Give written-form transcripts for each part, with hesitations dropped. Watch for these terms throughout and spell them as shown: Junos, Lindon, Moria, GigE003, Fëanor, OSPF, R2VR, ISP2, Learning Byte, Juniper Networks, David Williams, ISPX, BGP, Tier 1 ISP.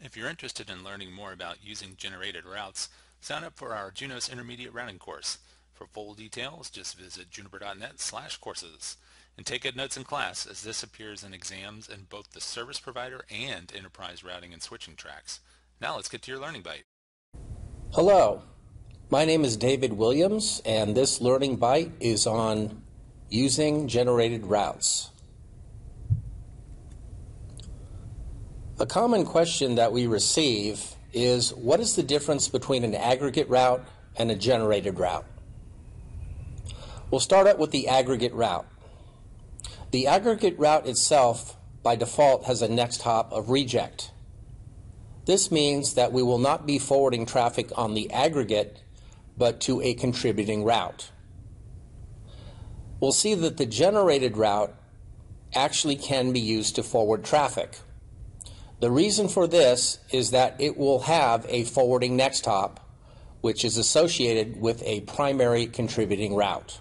If you're interested in learning more about using generated routes, sign up for our Junos Intermediate Routing course. For full details, just visit juniper.net/courses. And take good notes in class, as this appears in exams in both the service provider and enterprise routing and switching tracks. Now let's get to your Learning Byte. Hello, my name is David Williams, and this Learning Byte is on using generated routes. A common question that we receive is, what is the difference between an aggregate route and a generated route? We'll start out with the aggregate route. The aggregate route itself, by default, has a next hop of reject. This means that we will not be forwarding traffic on the aggregate, but to a contributing route. We'll see that the generated route actually can be used to forward traffic. The reason for this is that it will have a forwarding next hop, which is associated with a primary contributing route.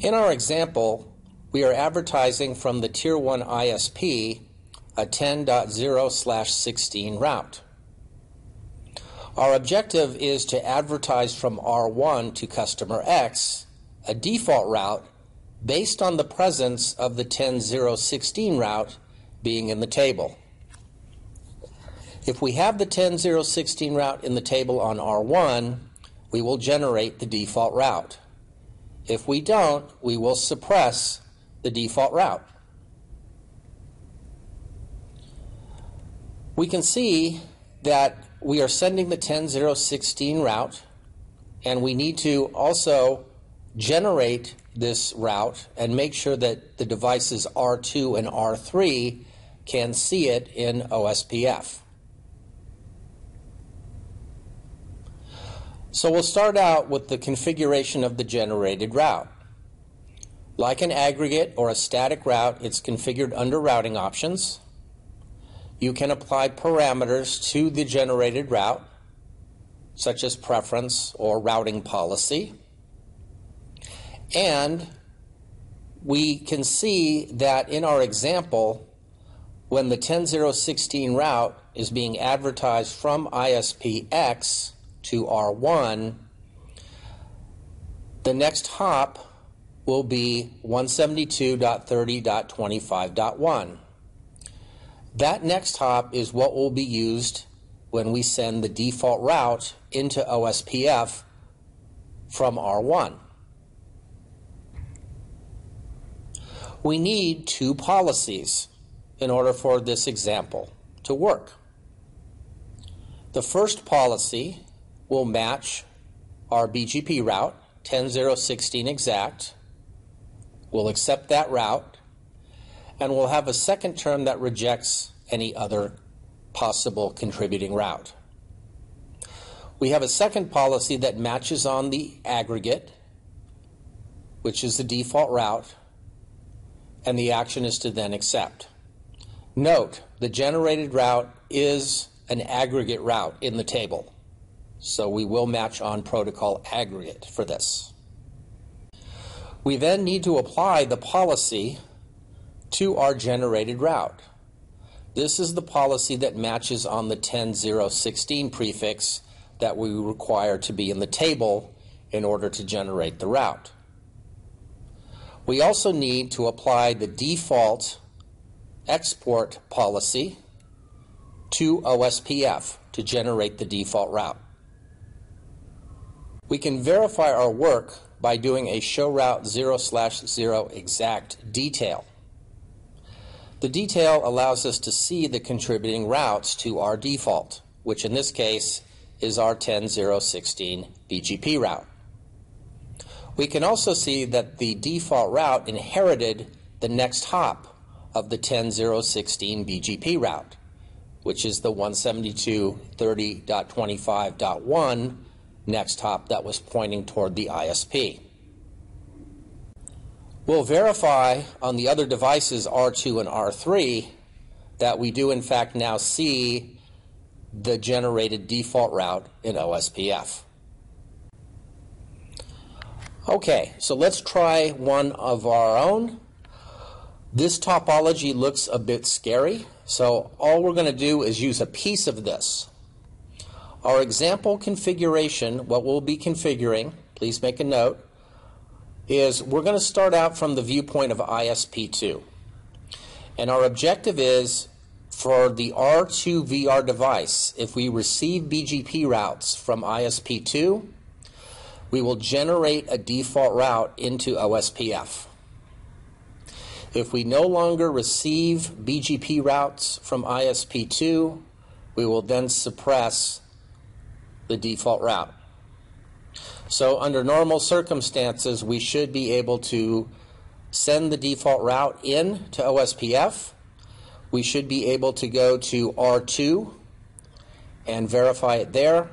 In our example, we are advertising from the Tier 1 ISP a 10.0/16 route. Our objective is to advertise from R1 to customer X, a default route, based on the presence of the 10.0/16 route being in the table. If we have the 10.0/16 route in the table on R1, we will generate the default route. If we don't, we will suppress the default route. We can see that we are sending the 10.0/16 route, and we need to also generate this route and make sure that the devices R2 and R3 can see it in OSPF. So we'll start out with the configuration of the generated route. Like an aggregate or a static route, it's configured under routing options. You can apply parameters to the generated route, such as preference or routing policy. And we can see that in our example, when the 10.0/16 route is being advertised from ISPX to R1, the next hop will be 172.30.25.1. That next hop is what will be used when we send the default route into OSPF from R1. We need two policies in order for this example to work. The first policy will match our BGP route, 10.0/16 exact. We'll accept that route, and we'll have a second term that rejects any other possible contributing route. We have a second policy that matches on the aggregate, which is the default route, and the action is to then accept. Note, the generated route is an aggregate route in the table, so we will match on protocol aggregate for this. We then need to apply the policy to our generated route. This is the policy that matches on the 10.0/16 prefix that we require to be in the table in order to generate the route. We also need to apply the default export policy to OSPF to generate the default route. We can verify our work by doing a show route 0/0 exact detail. The detail allows us to see the contributing routes to our default, which in this case is our 10.0/16 BGP route. We can also see that the default route inherited the next hop of the 10.0/16 BGP route, which is the 172.30.25.1 next hop that was pointing toward the ISP. We'll verify on the other devices R2 and R3 that we do in fact now see the generated default route in OSPF. Okay, so let's try one of our own. This topology looks a bit scary, so all we're going to do is use a piece of this. Our example configuration, what we'll be configuring, please make a note, is we're going to start out from the viewpoint of ISP2. And our objective is for the R2VR device, if we receive BGP routes from ISP2, we will generate a default route into OSPF. If we no longer receive BGP routes from ISP2, we will then suppress the default route. So under normal circumstances, we should be able to send the default route in to OSPF. We should be able to go to R2 and verify it there.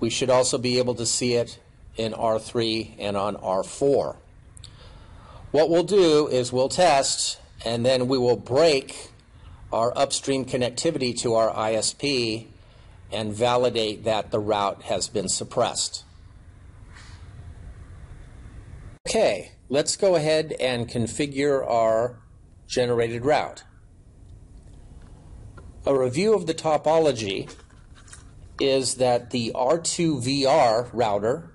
We should also be able to see it in R3 and on R4. What we'll do is we'll test, and then we will break our upstream connectivity to our ISP and validate that the route has been suppressed. Okay, let's go ahead and configure our generated route. A review of the topology is that the R2VR router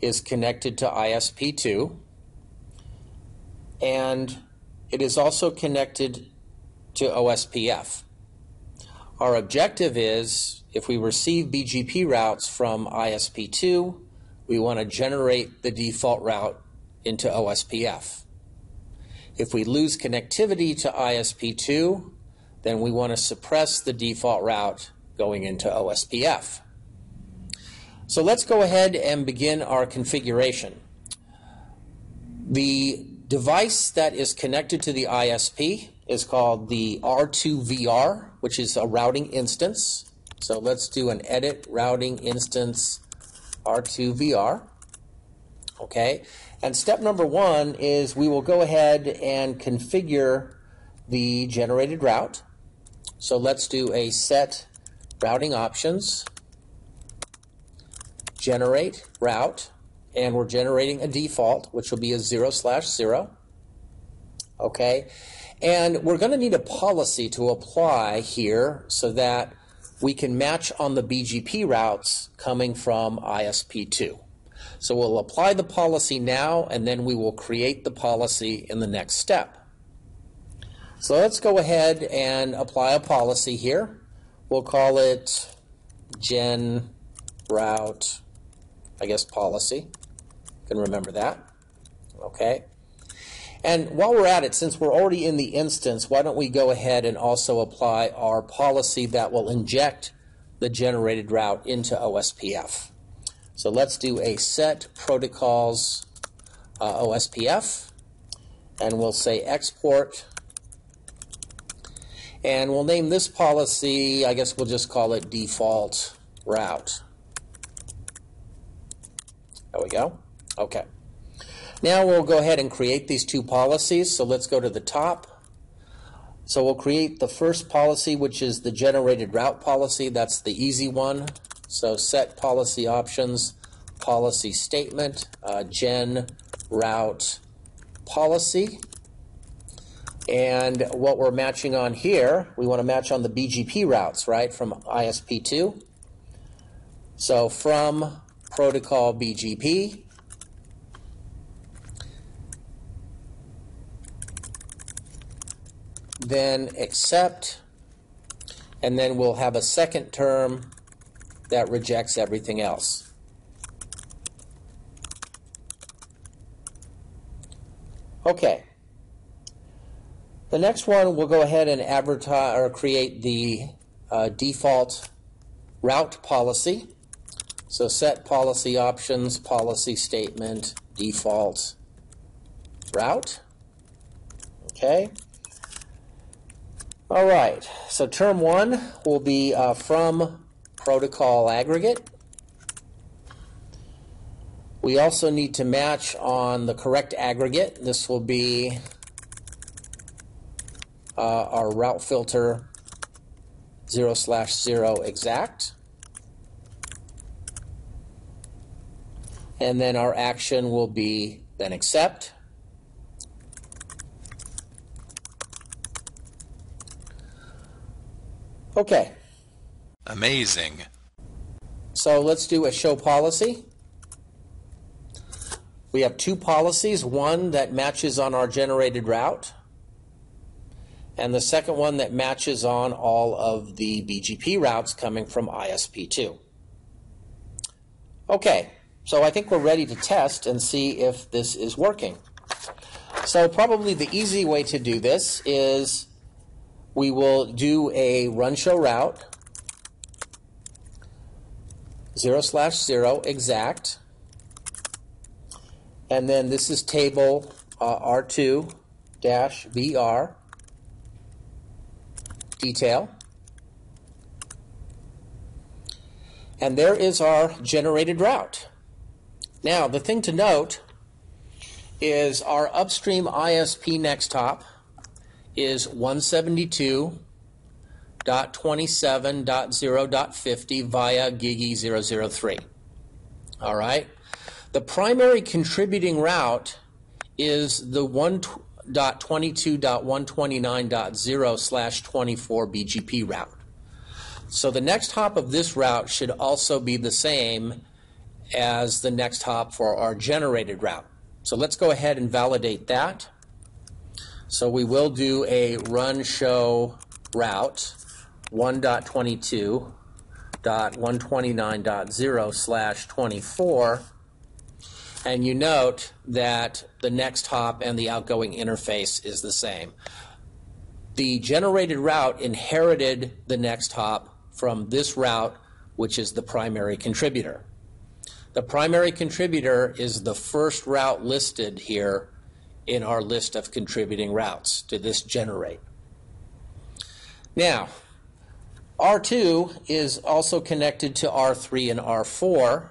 is connected to ISP2, and it is also connected to OSPF. Our objective is, if we receive BGP routes from ISP2, we want to generate the default route into OSPF. If we lose connectivity to ISP2, then we want to suppress the default route going into OSPF. So let's go ahead and begin our configuration. The device that is connected to the ISP is called the R2VR, which is a routing instance. So let's do an edit routing instance R2VR. Okay, and step number one is we will go ahead and configure the generated route. So let's do a set routing options, generate route, and we're generating a default, which will be a 0/0. Okay, and we're going to need a policy to apply here so that we can match on the BGP routes coming from ISP2. So we'll apply the policy now, and then we will create the policy in the next step. So let's go ahead and apply a policy here. We'll call it gen route, I guess, policy. You can remember that. Okay. And while we're at it, since we're already in the instance, why don't we go ahead and also apply our policy that will inject the generated route into OSPF. So let's do a set protocols OSPF, and we'll say export. And we'll name this policy, I guess we'll just call it default route. There we go. Okay. Now we'll go ahead and create these two policies. So let's go to the top. So we'll create the first policy, which is the generated route policy. That's the easy one. So set policy options, policy statement, gen route policy. And what we're matching on here, we want to match on the BGP routes, right, from ISP2. So from protocol BGP, then accept, and then we'll have a second term that rejects everything else. Okay. The next one, we'll go ahead and advertise or create the default route policy. So set policy options, policy statement, default route. Okay. All right. So term one will be from protocol aggregate. We also need to match on the correct aggregate. This will be our route filter 0/0 exact. And then our action will be then accept. Okay. Amazing. So let's do a show policy. We have two policies, one that matches on our generated route, and the second one that matches on all of the BGP routes coming from ISP2. Okay, so I think we're ready to test and see if this is working. So probably the easy way to do this is we will do a run show route 0/0 exact, and then this is table R2-VR detail, and there is our generated route. Now the thing to note is our upstream ISP next hop is 172.27.0.50 via GigE003. All right. The primary contributing route is the 1.22.129.0/24 BGP route. So the next hop of this route should also be the same as the next hop for our generated route. So let's go ahead and validate that. So we will do a run show route 1.22.129.0/24, and you note that the next hop and the outgoing interface is the same. The generated route inherited the next hop from this route, which is the primary contributor. The primary contributor is the first route listed here in our list of contributing routes to this generate. Now, R2 is also connected to R3 and R4,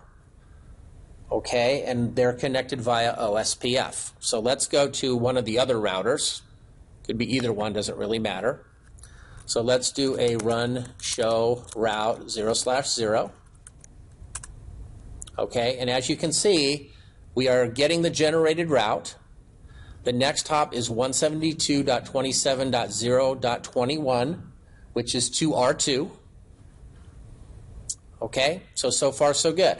okay, and they're connected via OSPF. So let's go to one of the other routers. Could be either one, doesn't really matter. So let's do a run show route 0/0. Okay, and as you can see, we are getting the generated route. The next hop is 172.27.0.21, which is to R2. Okay, so far so good.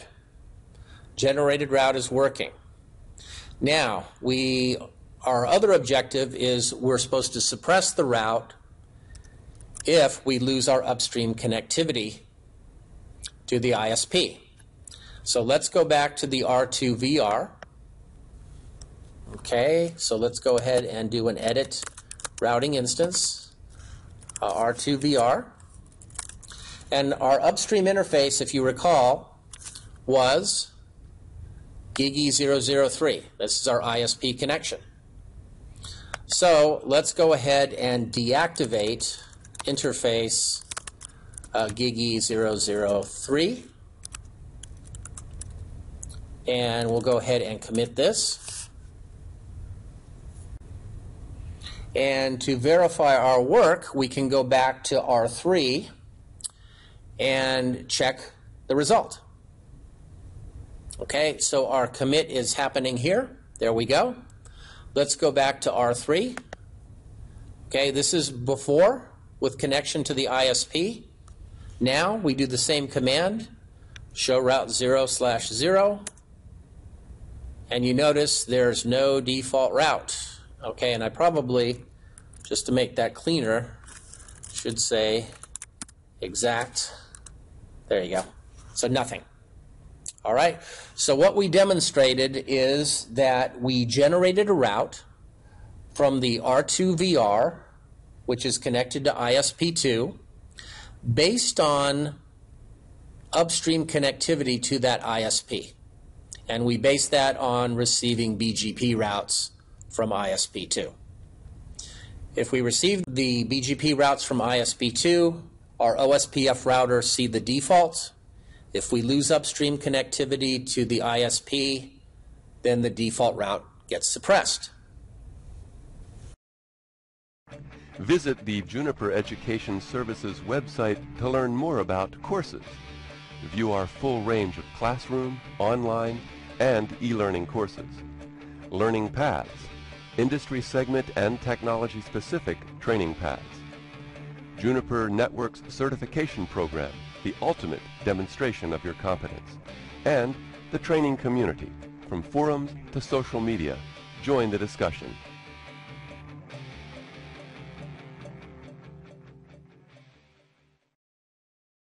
Generated route is working. Now, our other objective is we're supposed to suppress the route if we lose our upstream connectivity to the ISP. So let's go back to the R2VR. Okay, so let's go ahead and do an edit routing instance, R2VR. And our upstream interface, if you recall, was GigE003. This is our ISP connection. So let's go ahead and deactivate interface GigE003. And we'll go ahead and commit this. And to verify our work, we can go back to R3 and check the result. Okay, so our commit is happening here. There we go. Let's go back to R3. Okay, this is before with connection to the ISP. Now we do the same command, show route 0/0, and you notice there's no default route. Okay, and I probably, just to make that cleaner, should say exact. There you go. So nothing. All right. So what we demonstrated is that we generated a route from the R2VR, which is connected to ISP2, based on upstream connectivity to that ISP. And we base that on receiving BGP routes from ISP2. If we receive the BGP routes from ISP2, our OSPF router sees the defaults. If we lose upstream connectivity to the ISP, then the default route gets suppressed. Visit the Juniper Education Services website to learn more about courses. View our full range of classroom, online, and e-learning courses. Learning paths, industry segment and technology-specific training paths. Juniper Networks Certification Program, the ultimate demonstration of your competence. And the training community, from forums to social media. Join the discussion.